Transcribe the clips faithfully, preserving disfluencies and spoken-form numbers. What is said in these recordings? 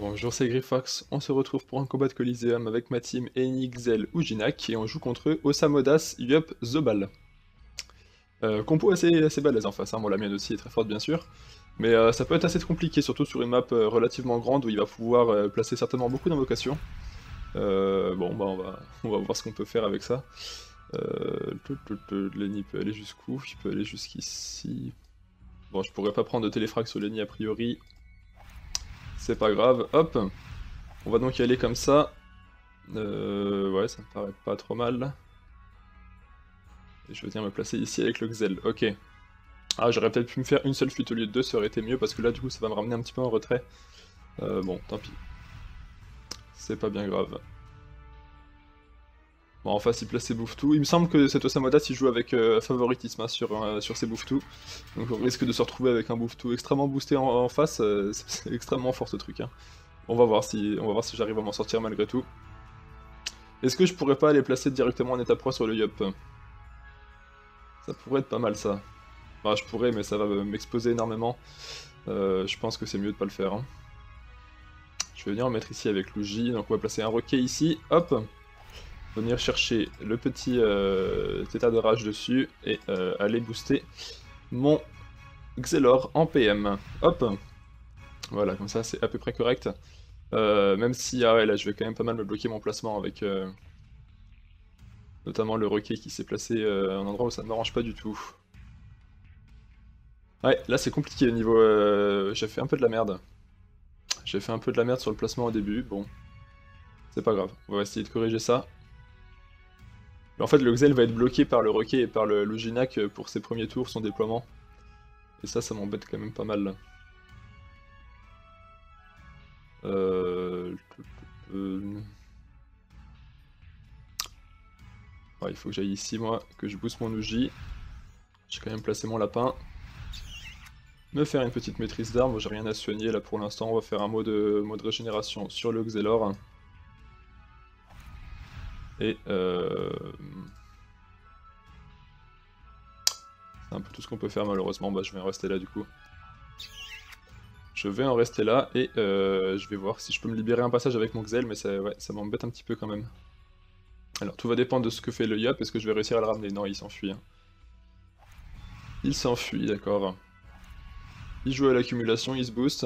Bonjour, c'est Griffox. On se retrouve pour un combat de Coliseum avec ma team Eni Xel ou Ginak et on joue contre eux Osamodas, Yop, Zobal. Euh, compo assez, assez balèze en face, hein. Bon, la mienne aussi est très forte bien sûr. Mais euh, ça peut être assez compliqué, surtout sur une map euh, relativement grande où il va pouvoir euh, placer certainement beaucoup d'invocations. Euh, bon bah on va, on va voir ce qu'on peut faire avec ça. Euh, Lenny peut aller jusqu'où? Je peux aller jusqu'ici. Bon, je pourrais pas prendre de téléfrag sur Lenny a priori. C'est pas grave, hop. On va donc y aller comme ça. Euh, ouais, ça me paraît pas trop mal. Et je vais venir me placer ici avec le Xel, ok. Ah, j'aurais peut-être pu me faire une seule fuite au lieu de deux, ça aurait été mieux, parce que là du coup ça va me ramener un petit peu en retrait. Euh, bon, tant pis. C'est pas bien grave. Bon, en face il place ses Bouftou. Il me semble que cet Osamodas il joue avec euh, favoritisme hein, sur, euh, sur ses Bouftou. Donc on risque de se retrouver avec un Bouftou extrêmement boosté en, en face. Euh, C'est extrêmement fort ce truc. Hein. On va voir si, on va voir si j'arrive à m'en sortir malgré tout. Est-ce que je pourrais pas aller placer directement en étape trois sur le Yop? Ça pourrait être pas mal ça. Enfin, je pourrais, mais ça va m'exposer énormément. Euh, je pense que c'est mieux de pas le faire. Hein. Je vais venir en mettre ici avec l'Ouji, donc on va placer un Roquet ici, hop. Venir chercher le petit euh, Theta de rage dessus et euh, aller booster mon Xelor en P M. Hop. Voilà, comme ça c'est à peu près correct. Euh, même si, ah ouais, là je vais quand même pas mal me bloquer mon placement avec euh, notamment le Roquet qui s'est placé euh, à un endroit où ça ne m'arrange pas du tout. Ouais, là c'est compliqué au niveau... Euh, j'ai fait un peu de la merde. J'ai fait un peu de la merde sur le placement au début, bon, c'est pas grave, on va essayer de corriger ça. Mais en fait le Xel va être bloqué par le Roquet et par le Ouginak pour ses premiers tours, son déploiement. Et ça, ça m'embête quand même pas mal. Euh... Euh... Ouais, il faut que j'aille ici moi, que je booste mon Ougi. J'ai quand même placé mon lapin. Me faire une petite maîtrise d'armes, j'ai rien à soigner là pour l'instant, on va faire un mot de, mot de régénération sur le Xelor. Et euh... c'est un peu tout ce qu'on peut faire malheureusement, bah je vais en rester là du coup. Je vais en rester là et euh, je vais voir si je peux me libérer un passage avec mon Xel, mais ça, ouais, ça m'embête un petit peu quand même. Alors tout va dépendre de ce que fait le Yop, est-ce que je vais réussir à le ramener? Non, il s'enfuit. Hein. Il s'enfuit, d'accord. Il joue à l'accumulation, il se booste.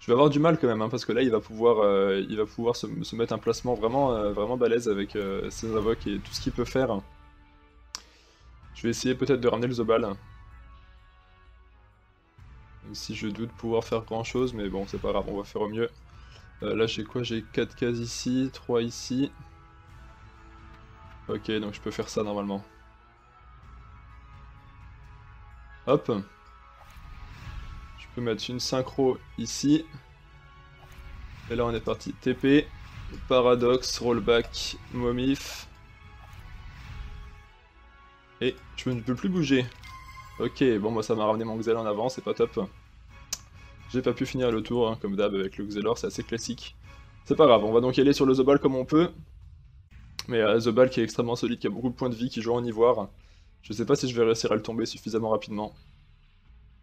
Je vais avoir du mal quand même, hein, parce que là il va pouvoir, euh, il va pouvoir se, se mettre un placement vraiment, euh, vraiment balèze avec euh, ses invoques et tout ce qu'il peut faire. Je vais essayer peut-être de ramener le Zobal. Même si je doute pouvoir faire grand chose, mais bon c'est pas grave, on va faire au mieux. Euh, là j'ai quoi? J'ai quatre cases ici, trois ici. Ok, donc je peux faire ça normalement. Hop. Je peux mettre une synchro ici. Et là on est parti. T P, paradoxe, rollback, momif. Et je ne peux plus bouger. Ok, bon moi bah, ça m'a ramené mon Xel en avant, c'est pas top. J'ai pas pu finir le tour, hein, comme d'hab avec le Xelor, c'est assez classique. C'est pas grave, on va donc y aller sur le Zobal comme on peut. Mais uh, The Ball qui est extrêmement solide, qui a beaucoup de points de vie, qui joue en ivoire. Je sais pas si je vais réussir à le tomber suffisamment rapidement.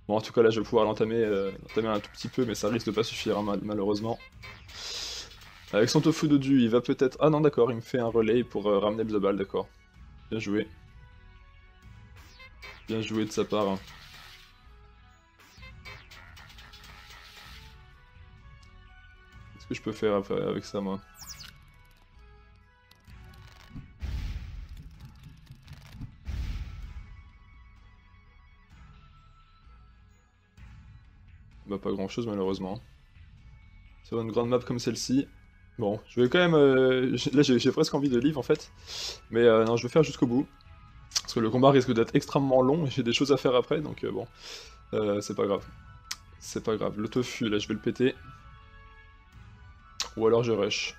Bon, en tout cas là je vais pouvoir l'entamer euh, un tout petit peu, mais ça risque de pas suffire hein, mal malheureusement. Avec son tofu dodu, il va peut-être... Ah non d'accord, il me fait un relay pour euh, ramener The Ball, d'accord. Bien joué. Bien joué de sa part. Hein. Qu'est-ce que je peux faire après, avec ça moi? Bah pas grand chose malheureusement. Sur une grande map comme celle-ci. Bon, je vais quand même... Euh, là j'ai presque envie de livre en fait. Mais euh, non, je vais faire jusqu'au bout. Parce que le combat risque d'être extrêmement long et j'ai des choses à faire après, donc euh, bon. Euh, c'est pas grave. C'est pas grave. Le tofu, là je vais le péter. Ou alors je rush.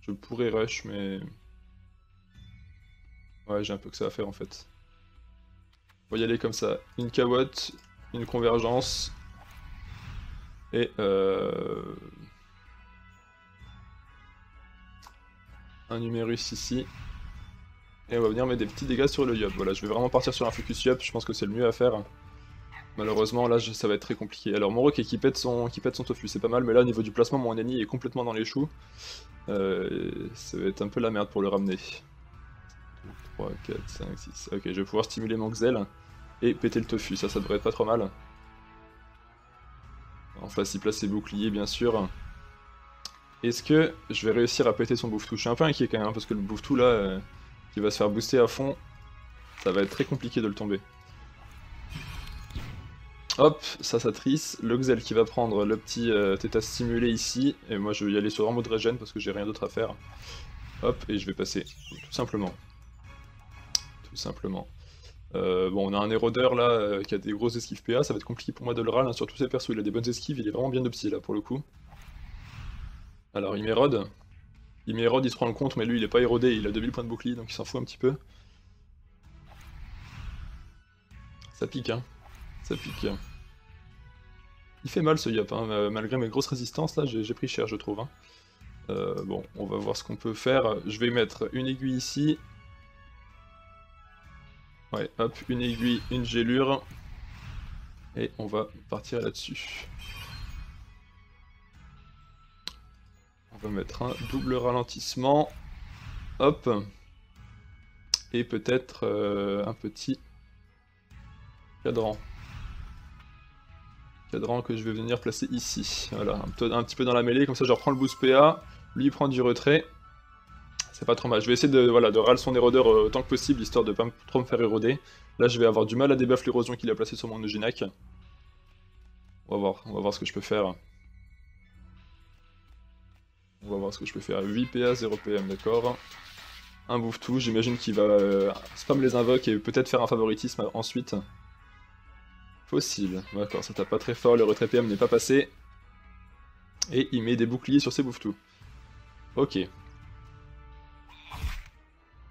Je pourrais rush, mais... Ouais, j'ai un peu que ça à faire en fait. On va y aller comme ça, une cawotte, une convergence, et euh... un numérus ici, Et on va venir mettre des petits dégâts sur le Yop. Voilà, je vais vraiment partir sur un focus Yop, je pense que c'est le mieux à faire. Malheureusement, là, ça va être très compliqué. Alors, mon Roquet qui pète son, qui pète son tofu, c'est pas mal, mais là, au niveau du placement, mon Eni est complètement dans les choux. Euh, ça va être un peu la merde pour le ramener. trois, quatre, cinq, six... Ok, je vais pouvoir stimuler mon Xel et péter le tofu, ça, ça devrait être pas trop mal. En face, il place ses boucliers, bien sûr. Est-ce que je vais réussir à péter son Bouftou? Je suis un peu inquiet quand même, hein, parce que le Bouftou, là, euh, qui va se faire booster à fond, ça va être très compliqué de le tomber. Hop, ça, ça trisse. Le Xel qui va prendre le petit euh, Theta stimulé ici. Et moi, je vais y aller sur un mode régène parce que j'ai rien d'autre à faire. Hop, et je vais passer, tout simplement. Tout simplement. Euh, bon, on a un érodeur là euh, qui a des grosses esquives P A, ça va être compliqué pour moi de le râle, hein, sur tous ses persos, il a des bonnes esquives, il est vraiment bien de psy là pour le coup. Alors il m'érode, il m'érode, il se prend le compte, mais lui il est pas érodé, il a deux mille points de bouclier donc il s'en fout un petit peu. Ça pique hein, ça pique. Il fait mal ce Yop, hein, malgré mes grosses résistances là, j'ai pris cher je trouve. Hein. Euh, bon, on va voir ce qu'on peut faire, je vais mettre une aiguille ici. Ouais, hop, une aiguille, une gélure, et on va partir là-dessus. On va mettre un double ralentissement, hop, et peut-être euh, un petit cadran. Cadran que je vais venir placer ici, voilà, un, un petit peu dans la mêlée, comme ça je reprends le boost P A, lui il prend du retrait. C'est pas trop mal, je vais essayer de, voilà, de râle son érodeur autant que possible, histoire de pas trop me faire éroder. Là je vais avoir du mal à débuff l'érosion qu'il a placée sur mon Ouginak. On va voir, on va voir ce que je peux faire. On va voir ce que je peux faire, huit P A, zéro P M, d'accord. Un Bouftou, j'imagine qu'il va euh, spam les invoques et peut-être faire un favoritisme ensuite. Fossile, d'accord, ça tape pas très fort, le retrait P M n'est pas passé. Et il met des boucliers sur ses Bouftous. Ok.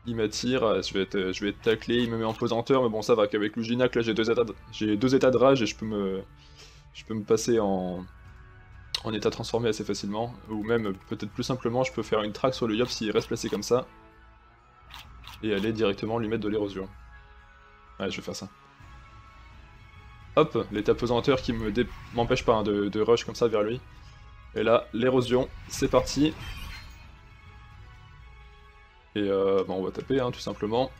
Il m'attire, je vais être, je vais être taclé, il me met en pesanteur, mais bon ça va qu'avec l'Ouginak là j'ai deux, deux états de rage et je peux me, je peux me passer en, en état transformé assez facilement. Ou même peut-être plus simplement je peux faire une traque sur le Yop s'il reste placé comme ça. Et aller directement lui mettre de l'érosion. Ouais je vais faire ça. Hop, l'état pesanteur qui me m'empêche pas hein, de, de rush comme ça vers lui. Et là l'érosion, c'est parti. Et euh, bah on va taper hein, tout simplement.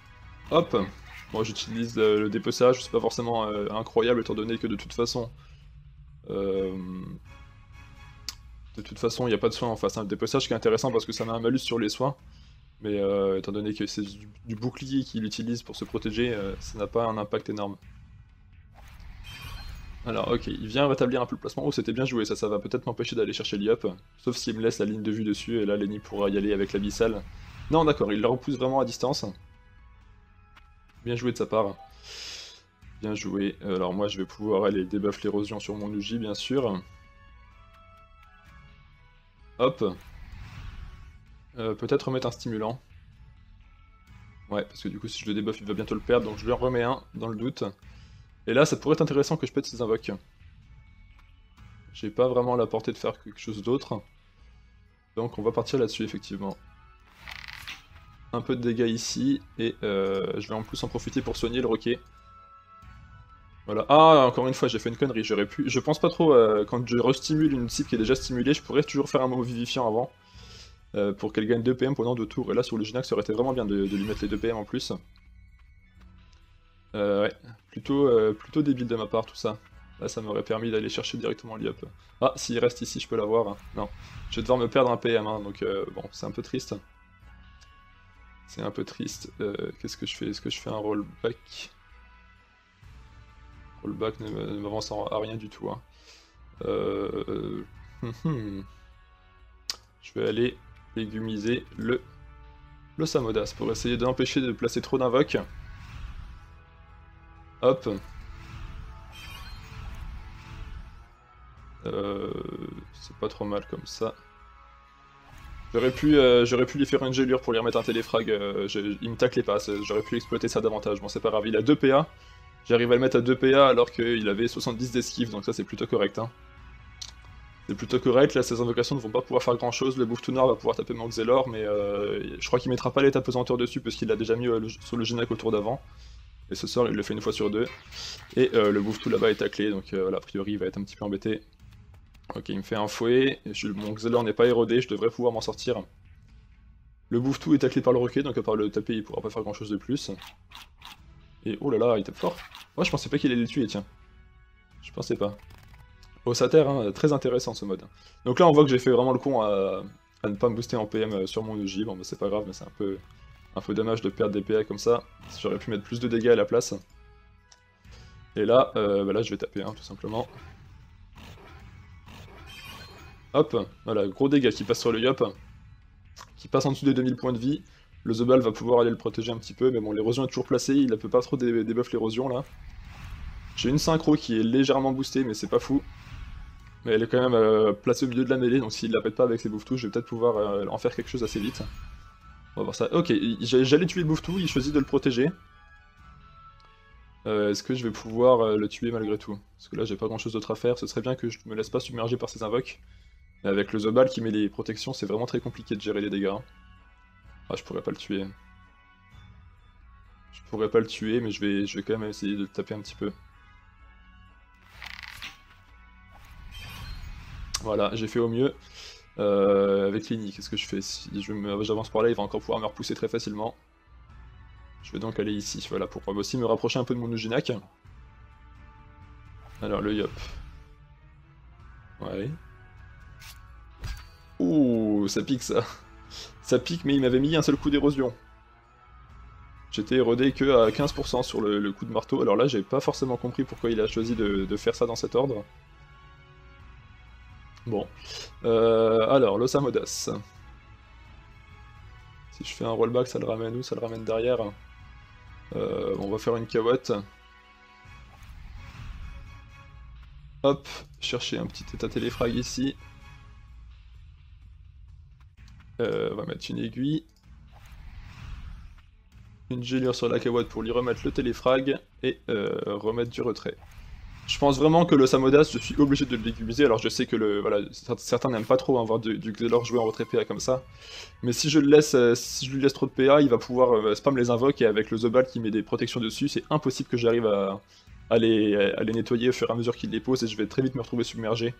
Hop. Moi j'utilise le, le dépeçage, c'est pas forcément euh, incroyable étant donné que de toute façon... Euh, de toute façon il n'y a pas de soins en face. Hein. Le dépeçage qui est intéressant parce que ça met un malus sur les soins. Mais euh, étant donné que c'est du, du bouclier qu'il utilise pour se protéger, euh, ça n'a pas un impact énorme. Alors ok, il vient rétablir un peu le placement. Oh c'était bien joué ça, ça va peut-être m'empêcher d'aller chercher l'Iop. Sauf s'il me laisse la ligne de vue dessus et là Lenny pourra y aller avec l'abyssale. Non d'accord, il la repousse vraiment à distance. Bien joué de sa part. Bien joué. Alors moi je vais pouvoir aller débuff l'érosion sur mon Ougi bien sûr. Hop. Euh, peut-être remettre un stimulant. Ouais, parce que du coup si je le débuffe il va bientôt le perdre, donc je lui en remets un dans le doute. Et là ça pourrait être intéressant que je pète ses invoques. J'ai pas vraiment la portée de faire quelque chose d'autre. Donc on va partir là-dessus effectivement. Un peu de dégâts ici, et euh, je vais en plus en profiter pour soigner le Roquet. Voilà. Ah, encore une fois, j'ai fait une connerie, j'aurais pu... Je pense pas trop, euh, quand je restimule une cible qui est déjà stimulée, je pourrais toujours faire un mot vivifiant avant, euh, pour qu'elle gagne deux P M pendant deux tours. Et là, sur le Ginak, ça aurait été vraiment bien de, de lui mettre les deux P M en plus. Euh, ouais, plutôt, euh, plutôt débile de ma part, tout ça. Là, ça m'aurait permis d'aller chercher directement l'Iop. Ah, s'il reste ici, je peux l'avoir. Non, je vais devoir me perdre un P M, hein, donc euh, bon, c'est un peu triste. C'est un peu triste. Euh, Qu'est-ce que je fais? Est-ce que je fais un rollback? Rollback ne m'avance à rien du tout. Hein. Euh... je vais aller légumiser le l'Osamodas pour essayer d'empêcher de placer trop d'invoques. Hop. Euh... C'est pas trop mal comme ça. J'aurais pu, euh, j'aurais pu lui faire une gélure pour lui remettre un téléfrag, euh, je, il me taclait pas, j'aurais pu exploiter ça davantage, bon c'est pas grave, il a deux P A, j'arrive à le mettre à deux P A alors qu'il avait soixante-dix d'esquive, donc ça c'est plutôt correct. Hein. C'est plutôt correct, là ces invocations ne vont pas pouvoir faire grand chose, le Bouftou Noir va pouvoir taper mon Xelor, mais euh, je crois qu'il mettra pas l'état Pesanteur dessus parce qu'il l'a déjà mis euh, le, sur le Ginak au tour d'avant. Et ce sort il le fait une fois sur deux. Et euh, le Bouftou là-bas est taclé, donc euh, a priori il va être un petit peu embêté. Ok, il me fait un fouet, et je, mon Xelor n'est pas érodé, je devrais pouvoir m'en sortir. Le Bouftou est taclé par le Roquet, donc à part le taper il pourra pas faire grand chose de plus. Et oh là là, il tape fort. Moi je pensais pas qu'il allait le tuer, tiens. Je pensais pas. Osa Terre, hein, très intéressant ce mode. Donc là on voit que j'ai fait vraiment le con à, à ne pas me booster en P M sur mon E J. Bon bah c'est pas grave, mais c'est un peu, un peu dommage de perdre des P A comme ça. J'aurais pu mettre plus de dégâts à la place. Et là, euh, bah là je vais taper hein, tout simplement. Hop, voilà, gros dégâts qui passe sur le Yop. Qui passe en dessous des deux mille points de vie. Le Zobal va pouvoir aller le protéger un petit peu, mais bon l'érosion est toujours placée, il ne peut pas trop dé débuff l'érosion là. J'ai une synchro qui est légèrement boostée, mais c'est pas fou. Mais elle est quand même euh, placée au milieu de la mêlée, donc s'il la pète pas avec ses Bouftou, je vais peut-être pouvoir euh, en faire quelque chose assez vite. On va voir ça. Ok, j'allais tuer le Bouftou, il choisit de le protéger. Euh, Est-ce que je vais pouvoir euh, le tuer malgré tout? Parce que là j'ai pas grand chose d'autre à faire, ce serait bien que je me laisse pas submerger par ses invoques. Mais avec le Zobal qui met les protections, c'est vraiment très compliqué de gérer les dégâts. Hein. Ah, je pourrais pas le tuer. Je pourrais pas le tuer, mais je vais, je vais quand même essayer de le taper un petit peu. Voilà, j'ai fait au mieux. Euh, avec Lenny, qu'est-ce que je fais? Si j'avance par là, il va encore pouvoir me repousser très facilement. Je vais donc aller ici, voilà, pour aussi me rapprocher un peu de mon Ouginak. Alors, le Yop. Ouais. Ouh, ça pique ça. Ça pique, mais il m'avait mis un seul coup d'érosion. J'étais érodé que à quinze pour cent sur le, le coup de marteau. Alors là, j'ai pas forcément compris pourquoi il a choisi de, de faire ça dans cet ordre. Bon. Euh, alors, l'Osamodas. Si je fais un rollback, ça le ramène où? Ça le ramène derrière. Euh, on va faire une cahotte. Hop, chercher un petit état téléfrag ici. Euh, on va mettre une aiguille. Une gélure sur la cahotte pour lui remettre le téléfrag et euh, remettre du retrait. Je pense vraiment que le Osamodas, je suis obligé de le légumiser, alors je sais que le, voilà, certains n'aiment pas trop hein, voir du, du Xelor jouer en retrait P A comme ça. Mais si je, le laisse, euh, si je lui laisse trop de P A, il va pouvoir euh, spam les invoques et avec le Zobal qui met des protections dessus, c'est impossible que j'arrive à, à, les, à les nettoyer au fur et à mesure qu'il les pose et je vais très vite me retrouver submergé.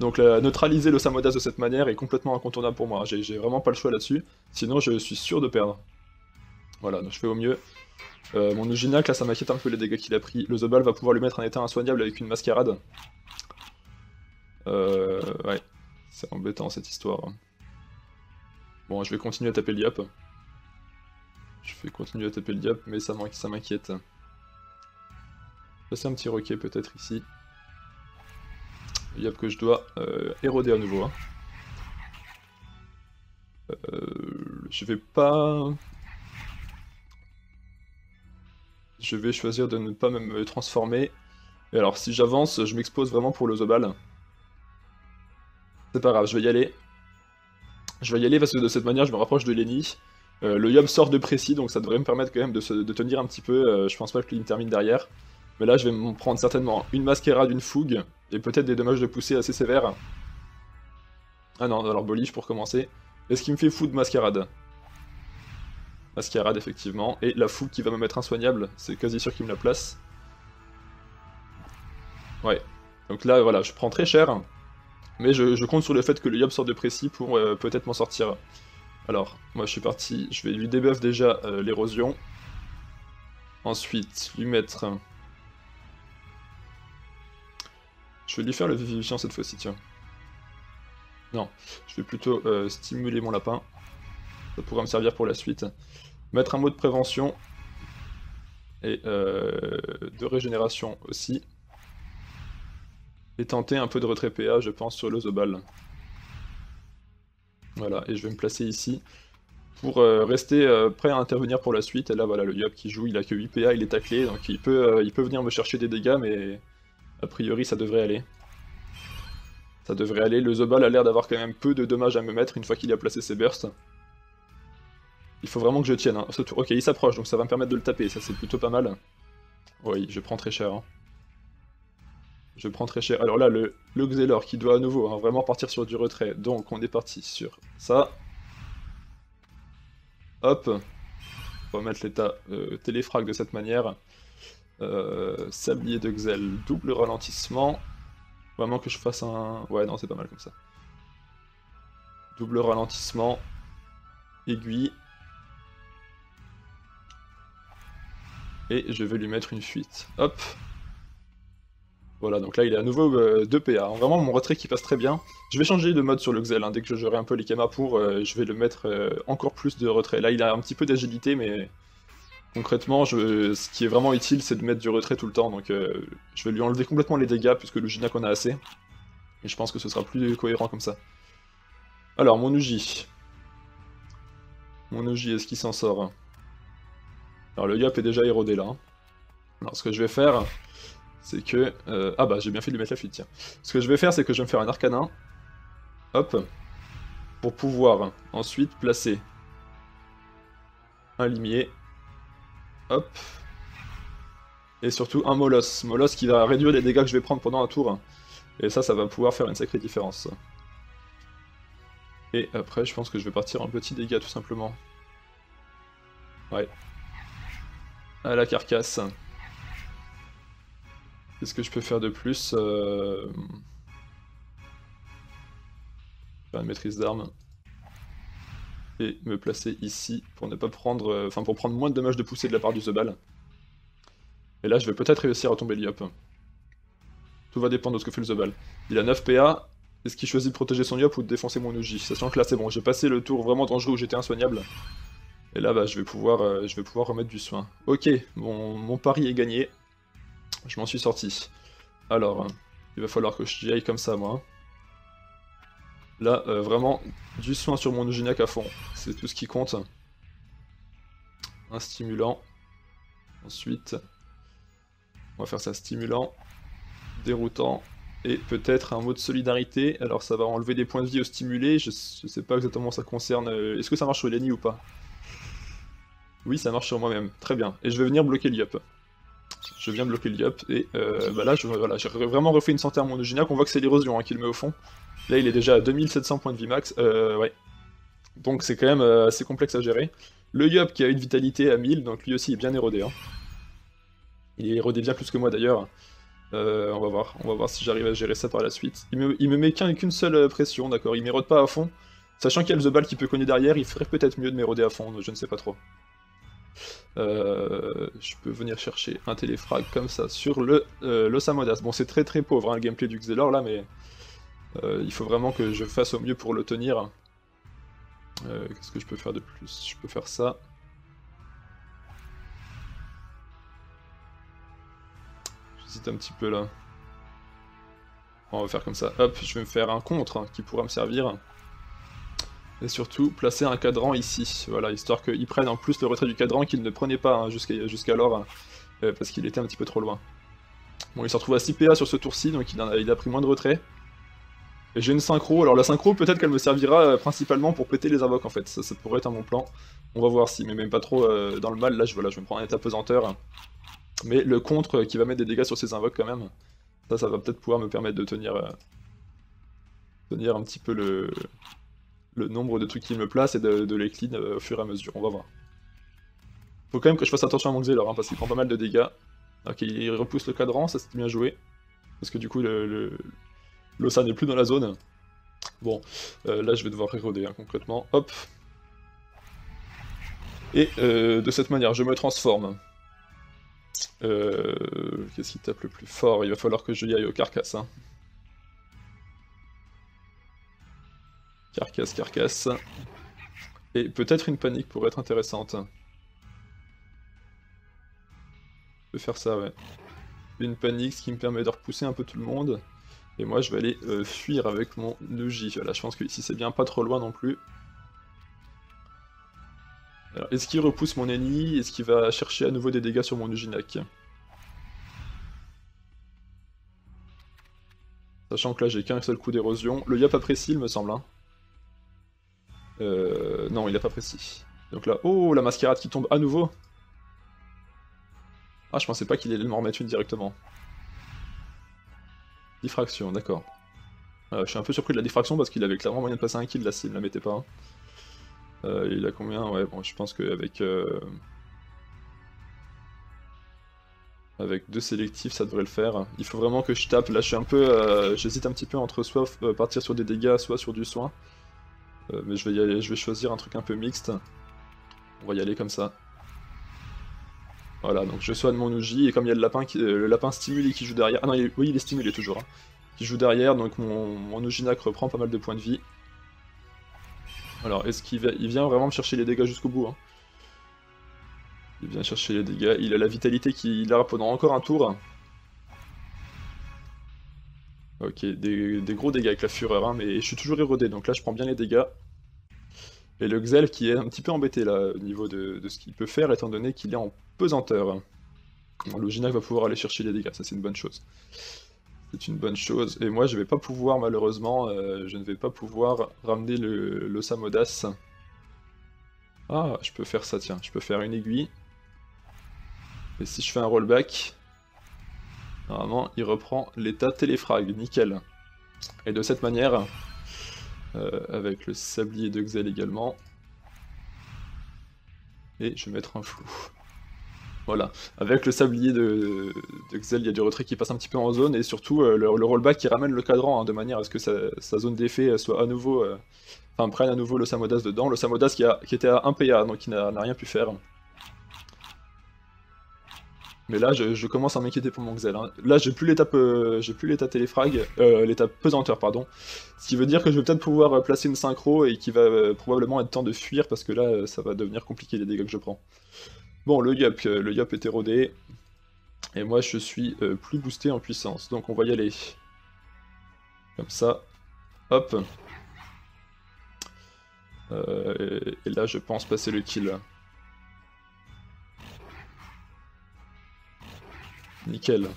Donc la, neutraliser le Osamodas de cette manière est complètement incontournable pour moi, j'ai vraiment pas le choix là-dessus, sinon je suis sûr de perdre. Voilà, donc je fais au mieux. Euh, mon Ouginak, là ça m'inquiète un peu les dégâts qu'il a pris, le Zobal va pouvoir lui mettre un état insoignable avec une mascarade. Euh, ouais, c'est embêtant cette histoire. Bon, je vais continuer à taper le Yop. Je vais continuer à taper le Yop, mais ça m'inquiète. Passer un petit roquet peut-être ici. Yop que je dois euh, éroder à nouveau. Hein. Euh, je vais pas... Je vais choisir de ne pas me transformer. Et alors si j'avance, je m'expose vraiment pour le Zobal. C'est pas grave, je vais y aller. Je vais y aller parce que de cette manière je me rapproche de Lenny. Euh, le Yop sort de précis, donc ça devrait me permettre quand même de, se, de tenir un petit peu. Euh, je pense pas que lui me termine derrière. Mais là je vais me prendre certainement une mascarade, une fougue, et peut-être des dommages de poussée assez sévères. Ah non, alors boliche pour commencer. Est-ce qu'il me fait fou de mascarade? Mascarade effectivement, et la fougue qui va me mettre insoignable, c'est quasi sûr qu'il me la place. Ouais, donc là voilà, je prends très cher, mais je, je compte sur le fait que le Yop sort de précis pour euh, peut-être m'en sortir. Alors, moi je suis parti, je vais lui débuff déjà euh, l'érosion. Ensuite, lui mettre... Je vais lui faire le Vivifiant cette fois-ci, tiens. Non, je vais plutôt euh, stimuler mon lapin. Ça pourra me servir pour la suite. Mettre un mot de prévention. Et euh, de régénération aussi. Et tenter un peu de retrait P A, je pense, sur le Zobal. Voilà, et je vais me placer ici. Pour euh, rester euh, prêt à intervenir pour la suite. Et là, voilà, le Yop qui joue, il a que huit P A, il est taclé. Donc il peut, euh, il peut venir me chercher des dégâts, mais... A priori ça devrait aller. Ça devrait aller, le Zobal a l'air d'avoir quand même peu de dommages à me mettre une fois qu'il a placé ses bursts. Il faut vraiment que je tienne, hein. Ok, il s'approche, donc ça va me permettre de le taper, ça c'est plutôt pas mal. Oui, je prends très cher. Hein. Je prends très cher. Alors là, le, le Xelor qui doit à nouveau hein, vraiment partir sur du retrait. Donc on est parti sur ça. Hop. On va mettre l'état euh, téléfrag de cette manière. Euh, sablier de Xel, double ralentissement. Vraiment que je fasse un... Ouais, non, c'est pas mal comme ça. Double ralentissement. Aiguille. Et je vais lui mettre une fuite. Hop. Voilà, donc là il est à nouveau euh, deux P A, hein. Vraiment mon retrait qui passe très bien. Je vais changer de mode sur le Xel, hein. Dès que je j'aurai un peu les kémas pour, euh, je vais le mettre euh, encore plus de retrait. Là il a un petit peu d'agilité, mais concrètement, je... ce qui est vraiment utile c'est de mettre du retrait tout le temps, donc euh, je vais lui enlever complètement les dégâts, puisque le Ginak en a assez. Et je pense que ce sera plus cohérent comme ça. Alors, mon Ougi. Mon Ougi, est-ce qu'il s'en sort? Alors le Yop est déjà érodé là. Alors ce que je vais faire... C'est que... Euh, ah bah, j'ai bien fait de lui mettre la fuite, tiens. Ce que je vais faire, c'est que je vais me faire un arcanin. Hop. Pour pouvoir ensuite placer un limier. Hop. Et surtout un Molos. Molos qui va réduire les dégâts que je vais prendre pendant un tour. Et ça, ça va pouvoir faire une sacrée différence. Et après, je pense que je vais partir en petit dégât, tout simplement. Ouais. À la carcasse. Qu'est-ce que je peux faire de plus? euh... Faire une maîtrise d'armes. Et me placer ici pour ne pas prendre. Enfin pour prendre moins de dommages de poussée de la part du Zobal. Et là je vais peut-être réussir à tomber l'Iop. Tout va dépendre de ce que fait le Zobal. Il a neuf P A. Est-ce qu'il choisit de protéger son Iop ou de défoncer mon Ougi? Sachant que là c'est bon, j'ai passé le tour vraiment dangereux où j'étais insoignable. Et là bah je vais pouvoir euh, je vais pouvoir remettre du soin. Ok, bon, mon pari est gagné. Je m'en suis sorti. Alors, il va falloir que j'y aille comme ça, moi. Là, euh, vraiment, du soin sur mon Ouginak à fond. C'est tout ce qui compte. Un stimulant. Ensuite, on va faire ça stimulant, déroutant, et peut-être un mot de solidarité. Alors, ça va enlever des points de vie au stimulé. Je, je sais pas exactement ça concerne... Est-ce que ça marche sur Lenny ou pas? Oui, ça marche sur moi-même. Très bien. Et je vais venir bloquer l'Iop. Je viens bloquer l'Iop et euh, bah là j'ai voilà, vraiment refait une santé à mon Ouginak. On voit que c'est l'érosion hein, qu'il met au fond. Là il est déjà à deux mille sept cents points de vie max, euh, ouais. Donc c'est quand même euh, assez complexe à gérer. Le Iop qui a une vitalité à mille, donc lui aussi est bien érodé. Hein. Il est érodé bien plus que moi d'ailleurs. Euh, on va voir, on va voir si j'arrive à gérer ça par la suite. Il me, il me met qu'une seule pression, d'accord, il m'érode pas à fond. Sachant qu'il y a le Zobal qui peut cogner derrière, il ferait peut-être mieux de m'éroder à fond, je ne sais pas trop. Euh, je peux venir chercher un téléfrag comme ça sur le euh, l'Osamodas. Bon, c'est très très pauvre hein, le gameplay du Xelor là, mais euh, il faut vraiment que je fasse au mieux pour le tenir. Euh, Qu'est-ce que je peux faire de plus? Je peux faire ça. J'hésite un petit peu là. Bon, on va faire comme ça. Hop, je vais me faire un contre hein, qui pourra me servir. Et surtout, placer un cadran ici, voilà, histoire qu'il prenne en plus le retrait du cadran qu'il ne prenait pas hein, jusqu'à jusqu'alors, euh, parce qu'il était un petit peu trop loin. Bon, il se retrouve à six P A sur ce tour-ci, donc il a, il a pris moins de retrait. Et j'ai une synchro, alors la synchro, peut-être qu'elle me servira euh, principalement pour péter les invoques en fait, ça, ça pourrait être un bon plan. On va voir si, mais même pas trop euh, dans le mal, là je, voilà, je vais me prendre un état pesanteur. Mais le contre euh, qui va mettre des dégâts sur ces invoques quand même, ça, ça va peut-être pouvoir me permettre de tenir, euh, tenir un petit peu le... le nombre de trucs qu'il me place et de, de les clean au fur et à mesure, on va voir. Faut quand même que je fasse attention à mon Xelor, hein, parce qu'il prend pas mal de dégâts. Ok, il repousse le cadran, ça c'est bien joué. Parce que du coup, le l'Osa n'est plus dans la zone. Bon, euh, là je vais devoir éroder hein, concrètement, hop. Et euh, de cette manière, je me transforme. Euh, Qu'est-ce qui tape le plus fort? Il va falloir que je y aille au carcasse. Hein. Carcasse, carcasse. Et peut-être une panique pourrait être intéressante. Je peux faire ça, ouais. Une panique, ce qui me permet de repousser un peu tout le monde. Et moi, je vais aller euh, fuir avec mon Ougi. Voilà, je pense que ici c'est bien, pas trop loin non plus. Alors, est-ce qu'il repousse mon Eni? Est-ce qu'il va chercher à nouveau des dégâts sur mon Ouginak? Sachant que là, j'ai qu'un seul coup d'érosion. Le Yop apprécie, il me semble, hein. Euh, non, il n'a pas précis. Donc là, oh, la mascarade qui tombe à nouveau. Ah, je pensais pas qu'il allait m'en remettre une directement. Diffraction, d'accord. Euh, je suis un peu surpris de la diffraction parce qu'il avait clairement moyen de passer un kill là s'il ne la mettait pas. Hein. Euh, il a combien? Ouais, bon, je pense qu'avec... Euh... Avec deux sélectifs, ça devrait le faire. Il faut vraiment que je tape. Là, je suis un peu... Euh... J'hésite un petit peu entre soit euh, partir sur des dégâts, soit sur du soin. Euh, mais je vais y aller, je vais choisir un truc un peu mixte. On va y aller comme ça. Voilà, donc je soigne mon Ougi, et comme il y a le lapin, qui, euh, le lapin stimulé qui joue derrière... Ah non, il est, oui, il est stimulé toujours, hein, qui joue derrière, donc mon, mon Ouginak reprend pas mal de points de vie. Alors, est-ce qu'il il vient vraiment me chercher les dégâts jusqu'au bout, hein? Il vient chercher les dégâts, il a la vitalité qu'il a pendant encore un tour. Ok, des, des gros dégâts avec la fureur, hein, mais je suis toujours érodé, donc là je prends bien les dégâts. Et le Xel qui est un petit peu embêté là, au niveau de, de ce qu'il peut faire, étant donné qu'il est en pesanteur. L'Ouginak va pouvoir aller chercher les dégâts, ça c'est une bonne chose. C'est une bonne chose, et moi je vais pas pouvoir malheureusement, euh, je ne vais pas pouvoir ramener le, le Osamodas. Ah, je peux faire ça, tiens, je peux faire une aiguille. Et si je fais un rollback, normalement il reprend l'état téléfrag, nickel. Et de cette manière... Euh, avec le sablier de Xel également. Et je vais mettre un flou. Voilà. Avec le sablier de, de Xel, il y a du retrait qui passe un petit peu en zone, et surtout euh, le, le rollback qui ramène le cadran, hein, de manière à ce que sa, sa zone d'effet soit à nouveau... Euh, enfin, prenne à nouveau le Osamodas dedans. Le Osamodas qui, a, qui était à un P A, donc qui n'a rien pu faire. Mais là, je, je commence à m'inquiéter pour mon Xel. Hein. Là, j'ai plus l'étape euh, téléfrag, euh, l'étape pesanteur, pardon. Ce qui veut dire que je vais peut-être pouvoir placer une synchro et qui va euh, probablement être temps de fuir parce que là, ça va devenir compliqué les dégâts que je prends. Bon, le Yop, euh, le Yop est érodé. Et moi, je suis euh, plus boosté en puissance. Donc, on va y aller. Comme ça. Hop. Euh, et, et là, je pense passer le kill. Nickel.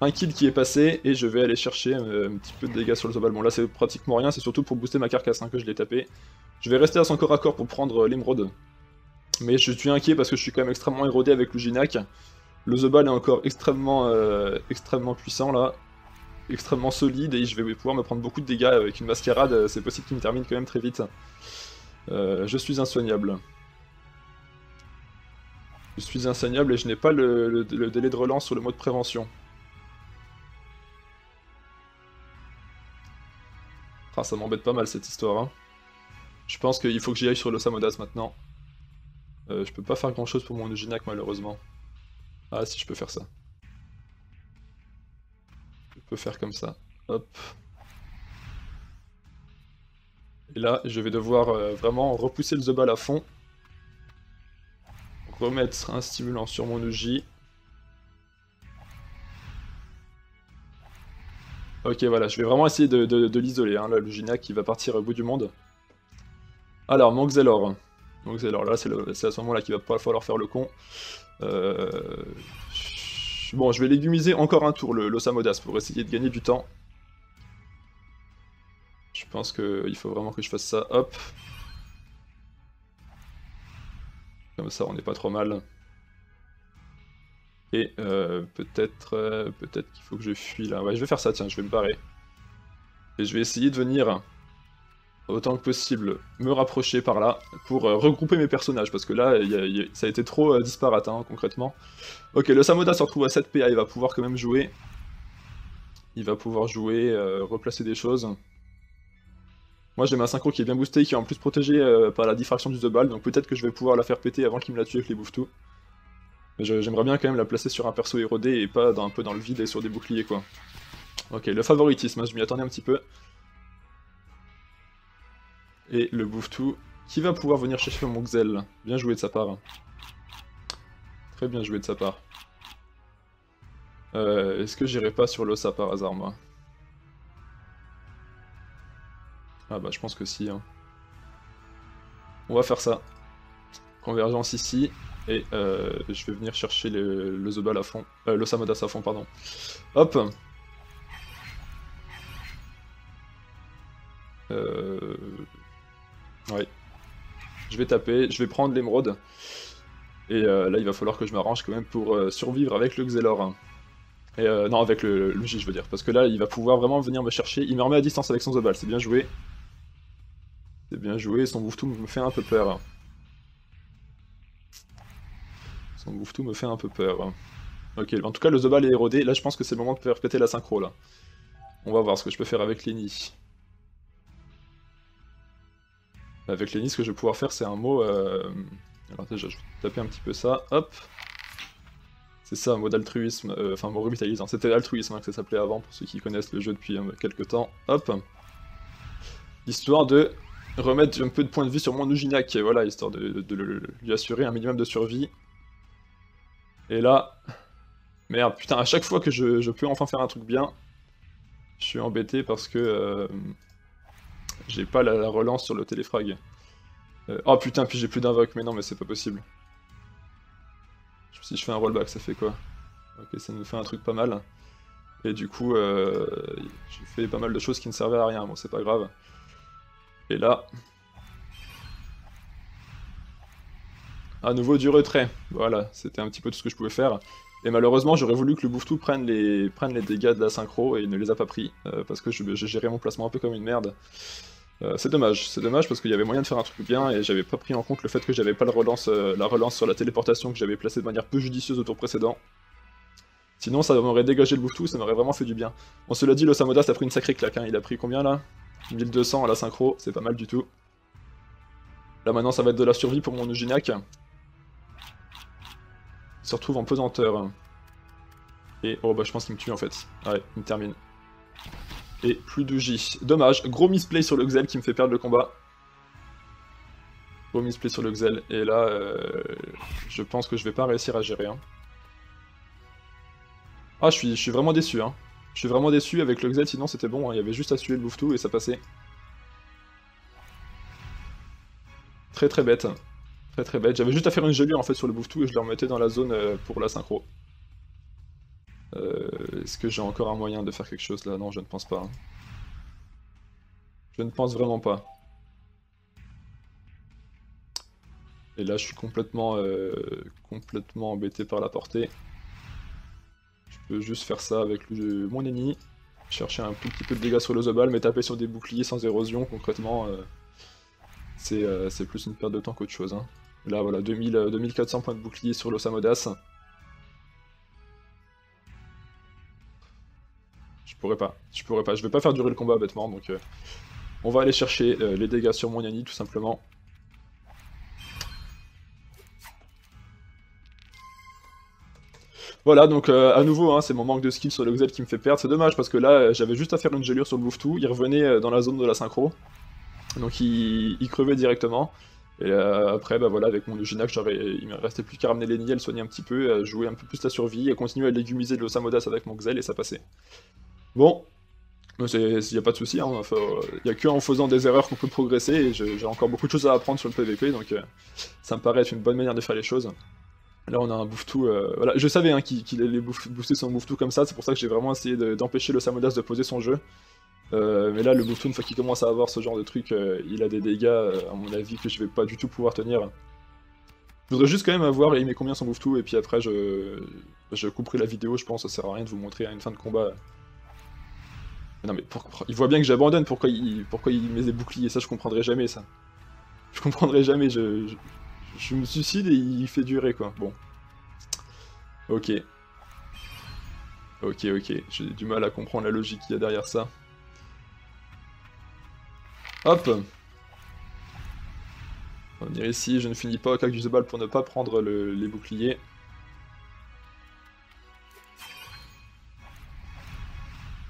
Un kill qui est passé, et je vais aller chercher euh, un petit peu de dégâts sur le Zobal. Bon là c'est pratiquement rien, c'est surtout pour booster ma carcasse, hein, que je l'ai tapé. Je vais rester à son corps à corps pour prendre euh, l'émeraude. Mais je suis inquiet parce que je suis quand même extrêmement érodé avec l'Ouginak. Le Zobal est encore extrêmement, euh, extrêmement puissant là. Extrêmement solide, et je vais pouvoir me prendre beaucoup de dégâts avec une mascarade. C'est possible qu'il me termine quand même très vite. Euh, je suis insoignable. Je suis insaignable et je n'ai pas le, le, le délai de relance sur le mode prévention. Ah, ça m'embête pas mal cette histoire. Hein. Je pense qu'il faut que j'y aille sur le Osamodas maintenant. Euh, je peux pas faire grand chose pour mon Ouginak malheureusement. Ah si, je peux faire ça. Je peux faire comme ça. Hop. Et là, je vais devoir euh, vraiment repousser le Zobal à fond. Remettre un stimulant sur mon Ougi. Ok, voilà, je vais vraiment essayer de, de, de l'isoler, hein, là, le Ginak qui va partir au bout du monde. Alors, mon Xelor. Mon Xelor, là, c'est à ce moment-là qu'il va pas falloir faire le con. Euh... Bon, je vais légumiser encore un tour, le l'Osamodas, pour essayer de gagner du temps. Je pense qu'il faut vraiment que je fasse ça, hop. Comme ça, on n'est pas trop mal. Et euh, peut-être euh, peut-être qu'il faut que je fuis là. Ouais, je vais faire ça, tiens, je vais me barrer. Et je vais essayer de venir, autant que possible, me rapprocher par là, pour euh, regrouper mes personnages, parce que là, y a, y a, ça a été trop euh, disparate, hein, concrètement. Ok, le Osamodas se retrouve à sept P A, il va pouvoir quand même jouer. Il va pouvoir jouer, euh, replacer des choses. Moi j'ai ma synchro qui est bien boostée, qui est en plus protégée euh, par la diffraction du The Ball, donc peut-être que je vais pouvoir la faire péter avant qu'il me la tue avec les Bouftou. J'aimerais bien quand même la placer sur un perso érodé et pas dans, un peu dans le vide et sur des boucliers quoi. Ok, le favoritisme, je m'y attendais un petit peu. Et le Bouftou qui va pouvoir venir chercher mon Xel. Bien joué de sa part. Très bien joué de sa part. Euh, Est-ce que j'irai pas sur l'Osa par hasard moi? Ah bah je pense que si. Hein. On va faire ça. Convergence ici. Et euh, je vais venir chercher le, le Zobal à fond. Euh, le Osamodas à fond, pardon. Hop. Euh... Ouais. Je vais taper, je vais prendre l'émeraude. Et euh, là il va falloir que je m'arrange quand même pour euh, survivre avec le Xelor. Et euh, non, avec le, le J, je veux dire, parce que là, il va pouvoir vraiment venir me chercher. Il me remet à distance avec son Zobal, c'est bien joué. C'est bien joué, son Bouftou me fait un peu peur. Son Bouftou me fait un peu peur. Ok, en tout cas, le Zobal est érodé. Là, je pense que c'est le moment de faire péter la synchro, là. On va voir ce que je peux faire avec Lenny. Avec Lenny, ce que je vais pouvoir faire, c'est un mot... Euh... Alors déjà, je vais taper un petit peu ça, hop. C'est ça, un mot d'altruisme, euh, enfin mot revitalisant, c'était altruisme hein, que ça s'appelait avant, pour ceux qui connaissent le jeu depuis euh, quelques temps, hop. Histoire de remettre un peu de point de vie sur mon Ouginak, voilà, histoire de, de, de, de lui assurer un minimum de survie. Et là, merde, putain, à chaque fois que je, je peux enfin faire un truc bien, je suis embêté parce que euh, j'ai pas la, la relance sur le téléfrag. Euh, oh putain, puis j'ai plus d'invoque, mais non, mais c'est pas possible. Si je fais un rollback, ça fait quoi? Ok, ça nous fait un truc pas mal. Et du coup, euh, j'ai fait pas mal de choses qui ne servaient à rien, bon, c'est pas grave. Et là... à nouveau du retrait, voilà, c'était un petit peu tout ce que je pouvais faire. Et malheureusement, j'aurais voulu que le Bouftou prenne les... prenne les dégâts de la synchro, et il ne les a pas pris, euh, parce que j'ai géré mon placement un peu comme une merde. Euh, c'est dommage, c'est dommage parce qu'il y avait moyen de faire un truc bien et j'avais pas pris en compte le fait que j'avais pas le relance, euh, la relance sur la téléportation que j'avais placée de manière peu judicieuse au tour précédent. Sinon ça m'aurait dégagé le Bouftou, ça m'aurait vraiment fait du bien. Bon cela dit, l'Osamodas a pris une sacrée claque, hein. Il a pris combien là? mille deux cents à la synchro, c'est pas mal du tout. Là maintenant ça va être de la survie pour mon Ouginak. Il se retrouve en pesanteur. Et oh bah je pense qu'il me tue en fait, ouais il me termine. Et plus de J. Dommage, gros misplay sur le Xel qui me fait perdre le combat. Gros misplay sur le Xel, et là, euh, je pense que je vais pas réussir à gérer. Hein. Ah, je suis, je suis vraiment déçu. Hein. Je suis vraiment déçu avec le Xel, sinon c'était bon, hein. Il y avait juste à suer le Bouftou et ça passait. Très très bête. Très très bête. J'avais juste à faire une gelure en fait sur le Bouftou et je le remettais dans la zone euh, pour la synchro. Euh, Est-ce que j'ai encore un moyen de faire quelque chose là? Non, je ne pense pas. Hein. Je ne pense vraiment pas. Et là, je suis complètement, euh, complètement embêté par la portée. Je peux juste faire ça avec le, mon Eni, chercher un petit peu de dégâts sur le Zobal, mais taper sur des boucliers sans érosion, concrètement, euh, c'est euh, plus une perte de temps qu'autre chose. Hein. Là, voilà, deux mille, euh, deux mille quatre cents points de bouclier sur l'Osamodas. Je pourrais pas, je pourrais pas, je vais pas faire durer le combat bêtement, donc euh, on va aller chercher euh, les dégâts sur mon Eni tout simplement. Voilà, donc euh, à nouveau, hein, c'est mon manque de skill sur le Xel qui me fait perdre, c'est dommage parce que là euh, j'avais juste à faire une gelure sur le Bouftou, il revenait euh, dans la zone de la synchro, donc il, il crevait directement, et euh, après bah voilà avec mon Ouginak, il me restait plus qu'à ramener les nids, à le soigner un petit peu, à jouer un peu plus la survie, à continuer à légumiser de l'Osamodas avec mon Xel et ça passait. Bon, il n'y a pas de souci, hein, il n'y a qu'en faisant des erreurs qu'on peut progresser, et j'ai encore beaucoup de choses à apprendre sur le P V P, donc euh, ça me paraît être une bonne manière de faire les choses. Là on a un Bouftou, euh, voilà, je savais hein, qu'il allait booster son Bouftou comme ça, c'est pour ça que j'ai vraiment essayé d'empêcher de, le Osamodas de poser son jeu. Euh, mais là le Bouftou, une fois qu'il commence à avoir ce genre de truc, euh, il a des dégâts, euh, à mon avis, que je vais pas du tout pouvoir tenir. Je voudrais juste quand même avoir, il met combien son Bouftou, et puis après je, je couperai la vidéo, je pense, ça sert à rien de vous montrer à une fin de combat. Non mais pourquoi... il voit bien que j'abandonne, pourquoi il... pourquoi il met des boucliers, ça je comprendrai jamais ça. Je comprendrai jamais, je... je... je me suicide et il fait durer quoi, bon. Ok. Ok, ok, j'ai du mal à comprendre la logique qu'il y a derrière ça. Hop. On va venir ici, je ne finis pas au cac du Zobal pour ne pas prendre le... les boucliers.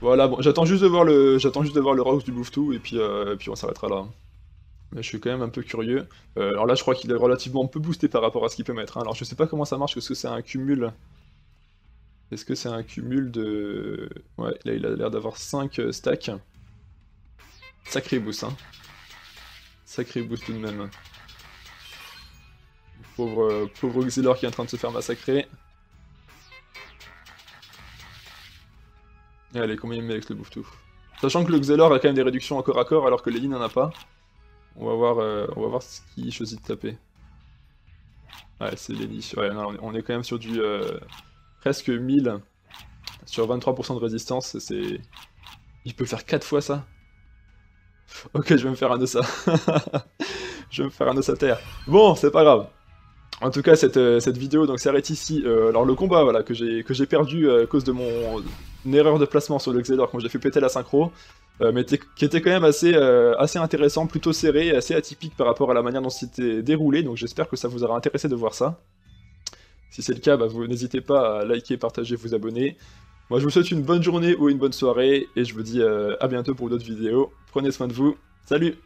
Voilà, bon, j'attends juste de voir le, j'attends juste de voir le Rox du Bouftou et puis, euh, et puis on s'arrêtera là. Mais je suis quand même un peu curieux. Euh, alors là, je crois qu'il est relativement peu boosté par rapport à ce qu'il peut mettre. Hein. Alors je sais pas comment ça marche, est-ce que c'est un cumul? Est-ce que c'est un cumul de... Ouais, là il a l'air d'avoir cinq stacks. Sacré boost, hein. Sacré boost tout de même. Pauvre, pauvre Xelor qui est en train de se faire massacrer. Et allez, combien il met avec le Bouftou? Sachant que le Xelor a quand même des réductions au corps à corps alors que Lenny n'en a pas. On va voir, euh, on va voir ce qu'il choisit de taper. Ouais, c'est Lenny. Ouais, non, on est quand même sur du euh, presque mille. Sur vingt-trois pour cent de résistance, c'est... Il peut faire quatre fois ça. Ok, je vais me faire un Osa. Je vais me faire un Osa Terre. Bon, c'est pas grave. En tout cas, cette, cette vidéo donc s'arrête ici. Euh, alors le combat voilà, que j'ai perdu à cause de mon erreur de placement sur le Xelor quand j'ai fait péter la synchro, euh, mais qui était quand même assez, euh, assez intéressant, plutôt serré, assez atypique par rapport à la manière dont c'était déroulé, donc j'espère que ça vous aura intéressé de voir ça. Si c'est le cas, bah, vous n'hésitez pas à liker, partager, vous abonner. Moi je vous souhaite une bonne journée ou une bonne soirée, et je vous dis euh, à bientôt pour d'autres vidéos. Prenez soin de vous, salut!